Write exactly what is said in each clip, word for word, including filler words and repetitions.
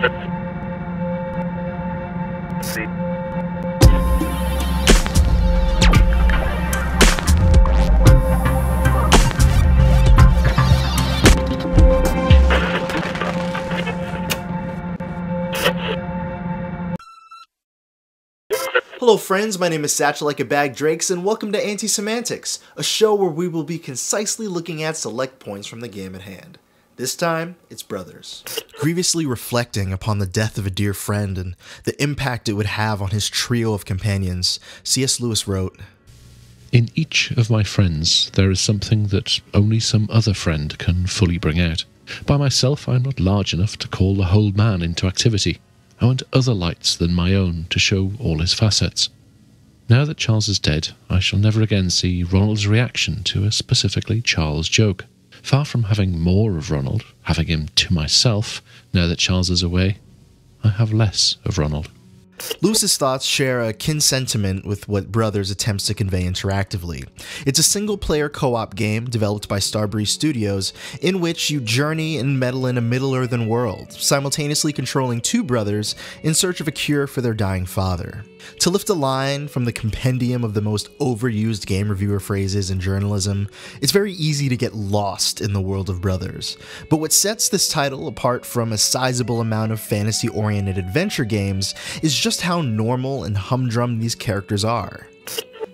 See. Hello friends, my name is Satchel Like a Bag Drakes, and welcome to Anti-Semantics, a show where we will be concisely looking at select points from the game at hand. This time, it's Brothers. Grievously reflecting upon the death of a dear friend and the impact it would have on his trio of companions, C S Lewis wrote, "In each of my friends there is something that only some other friend can fully bring out. By myself I am not large enough to call the whole man into activity. I want other lights than my own to show all his facets. Now that Charles is dead, I shall never again see Ronald's reaction to a specifically Charles joke. Far from having more of Ronald, having him to myself, now that Charles is away, I have less of Ronald." Lewis's thoughts share a kin sentiment with what Brothers attempts to convey interactively. It's a single-player co-op game developed by Starbreeze Studios in which you journey and meddle in a Middle-earthen world, simultaneously controlling two brothers in search of a cure for their dying father. To lift a line from the compendium of the most overused game reviewer phrases in journalism, it's very easy to get lost in the world of Brothers. But what sets this title apart from a sizable amount of fantasy-oriented adventure games is just Just how normal and humdrum these characters are.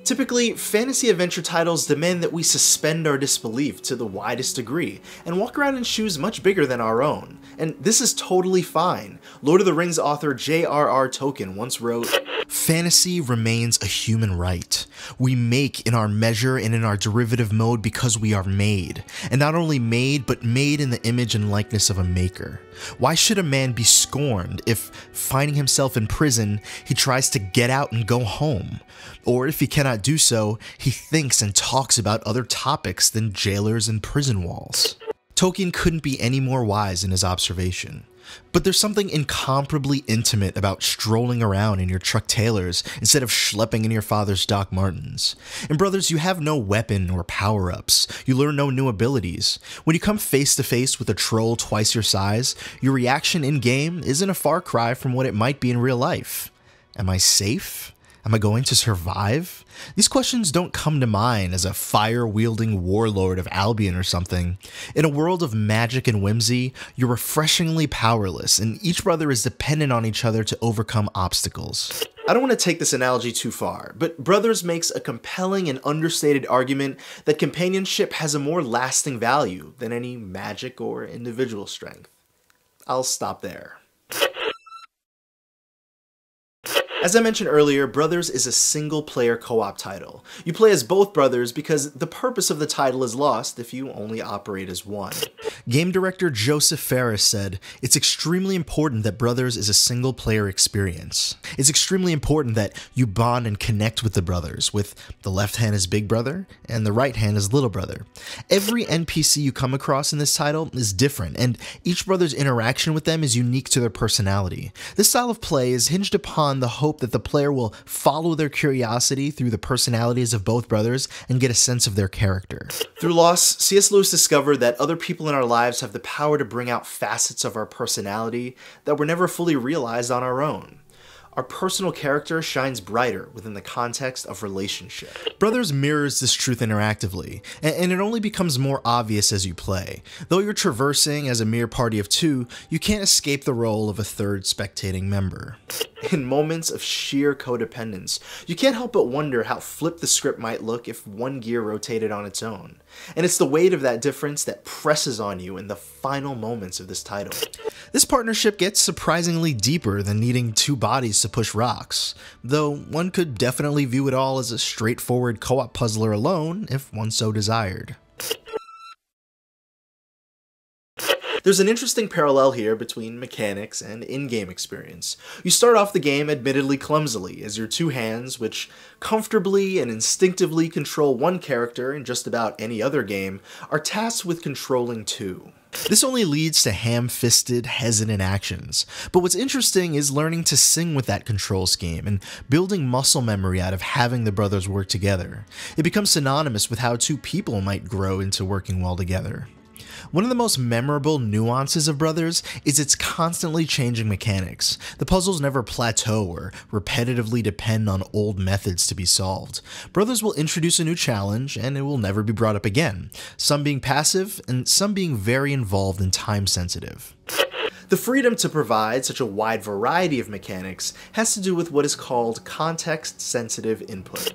Typically, fantasy adventure titles demand that we suspend our disbelief to the widest degree and walk around in shoes much bigger than our own, and this is totally fine. Lord of the Rings author J R R Tolkien once wrote, "Fantasy remains a human right. We make in our measure and in our derivative mode because we are made, and not only made, but made in the image and likeness of a maker. Why should a man be scorned if, finding himself in prison, he tries to get out and go home? Or if he cannot do so, he thinks and talks about other topics than jailers and prison walls." Tolkien couldn't be any more wise in his observation. But there's something incomparably intimate about strolling around in your Chuck Taylors instead of schlepping in your father's Doc Martens. In Brothers, you have no weapon or power-ups, you learn no new abilities. When you come face-to-face with a troll twice your size, your reaction in-game isn't a far cry from what it might be in real life. Am I safe? Am I going to survive? These questions don't come to mind as a fire-wielding warlord of Albion or something. In a world of magic and whimsy, you're refreshingly powerless, and each brother is dependent on each other to overcome obstacles. I don't want to take this analogy too far, but Brothers makes a compelling and understated argument that companionship has a more lasting value than any magic or individual strength. I'll stop there. As I mentioned earlier, Brothers is a single-player co-op title. You play as both brothers because the purpose of the title is lost if you only operate as one. Game director Josef Fares said, "It's extremely important that Brothers is a single-player experience. It's extremely important that you bond and connect with the brothers, with the left hand as big brother and the right hand as little brother. Every N P C you come across in this title is different, and each brother's interaction with them is unique to their personality. This style of play is hinged upon the hope that the player will follow their curiosity through the personalities of both brothers and get a sense of their character." Through loss, C S Lewis discovered that other people in our lives have the power to bring out facets of our personality that were never fully realized on our own. Our personal character shines brighter within the context of relationship. Brothers mirrors this truth interactively, and it only becomes more obvious as you play. Though you're traversing as a mere party of two, you can't escape the role of a third spectating member. In moments of sheer codependence, you can't help but wonder how flipped the script might look if one gear rotated on its own. And it's the weight of that difference that presses on you in the final moments of this title. This partnership gets surprisingly deeper than needing two bodies to push rocks, though one could definitely view it all as a straightforward co-op puzzler alone if one so desired. There's an interesting parallel here between mechanics and in-game experience. You start off the game admittedly clumsily, as your two hands, which comfortably and instinctively control one character in just about any other game, are tasked with controlling two. This only leads to ham-fisted, hesitant actions, but what's interesting is learning to sing with that control scheme and building muscle memory out of having the brothers work together. It becomes synonymous with how two people might grow into working well together. One of the most memorable nuances of Brothers is its constantly changing mechanics. The puzzles never plateau or repetitively depend on old methods to be solved. Brothers will introduce a new challenge, and it will never be brought up again, some being passive and some being very involved and time-sensitive. The freedom to provide such a wide variety of mechanics has to do with what is called context-sensitive input.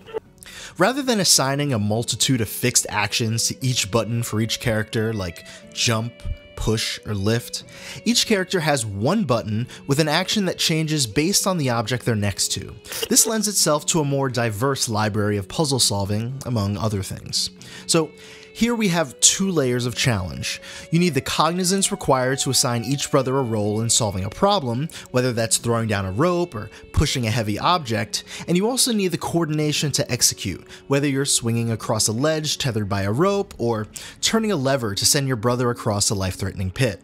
Rather than assigning a multitude of fixed actions to each button for each character, like jump, push, or lift, each character has one button with an action that changes based on the object they're next to. This lends itself to a more diverse library of puzzle solving, among other things. So, here we have two layers of challenge. You need the cognizance required to assign each brother a role in solving a problem, whether that's throwing down a rope or pushing a heavy object, and you also need the coordination to execute, whether you're swinging across a ledge tethered by a rope or turning a lever to send your brother across a life-threatening pit.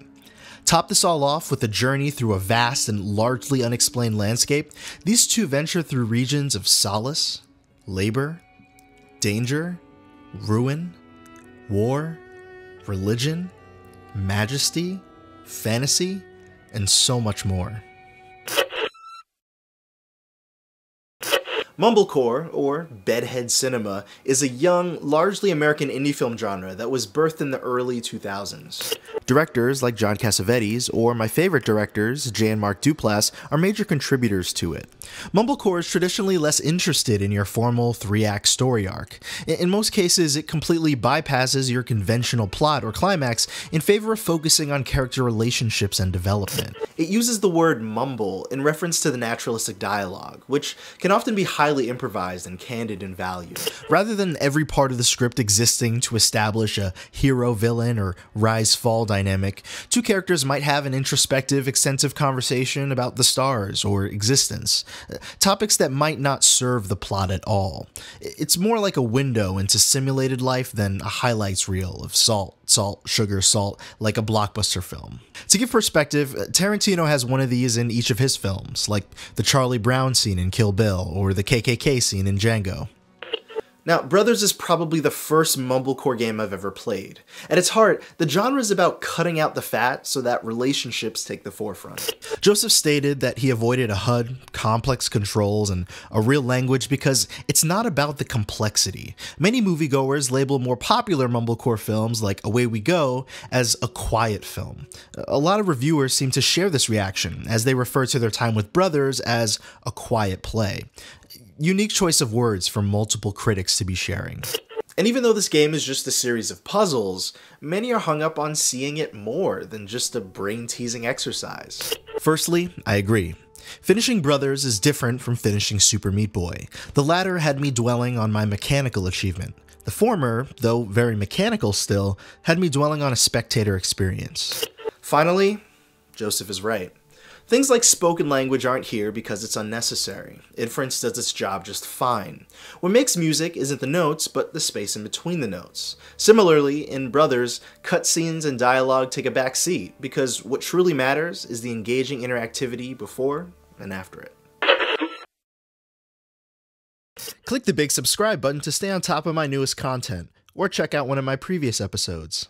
Top this all off with a journey through a vast and largely unexplained landscape. These two venture through regions of solace, labor, danger, ruin, war, religion, majesty, fantasy, and so much more. Mumblecore, or bedhead cinema, is a young, largely American indie film genre that was birthed in the early two thousands. Directors like John Cassavetes, or my favorite directors, Jay and Mark Duplass, are major contributors to it. Mumblecore is traditionally less interested in your formal three-act story arc. In most cases, it completely bypasses your conventional plot or climax in favor of focusing on character relationships and development. It uses the word mumble in reference to the naturalistic dialogue, which can often be highly highly improvised and candid in value. Rather than every part of the script existing to establish a hero-villain or rise-fall dynamic, two characters might have an introspective, extensive conversation about the stars or existence, topics that might not serve the plot at all. It's more like a window into simulated life than a highlights reel of salt, salt, sugar, salt, like a blockbuster film. To give perspective, Tarantino has one of these in each of his films, like the Charlie Brown scene in Kill Bill or the K K K scene in Django. Now, Brothers is probably the first Mumblecore game I've ever played. At its heart, the genre is about cutting out the fat so that relationships take the forefront. Josef stated that he avoided a H U D, complex controls, and a real language because it's not about the complexity. Many moviegoers label more popular Mumblecore films like Away We Go as a quiet film. A lot of reviewers seem to share this reaction as they refer to their time with Brothers as a quiet play. Unique choice of words from multiple critics to be sharing. And even though this game is just a series of puzzles, many are hung up on seeing it more than just a brain-teasing exercise. Firstly, I agree. Finishing Brothers is different from finishing Super Meat Boy. The latter had me dwelling on my mechanical achievement. The former, though very mechanical still, had me dwelling on a spectator experience. Finally, Josef is right. Things like spoken language aren't here because it's unnecessary. Inference does its job just fine. What makes music isn't the notes, but the space in between the notes. Similarly, in Brothers, cutscenes and dialogue take a back seat, because what truly matters is the engaging interactivity before and after it. Click the big subscribe button to stay on top of my newest content, or check out one of my previous episodes.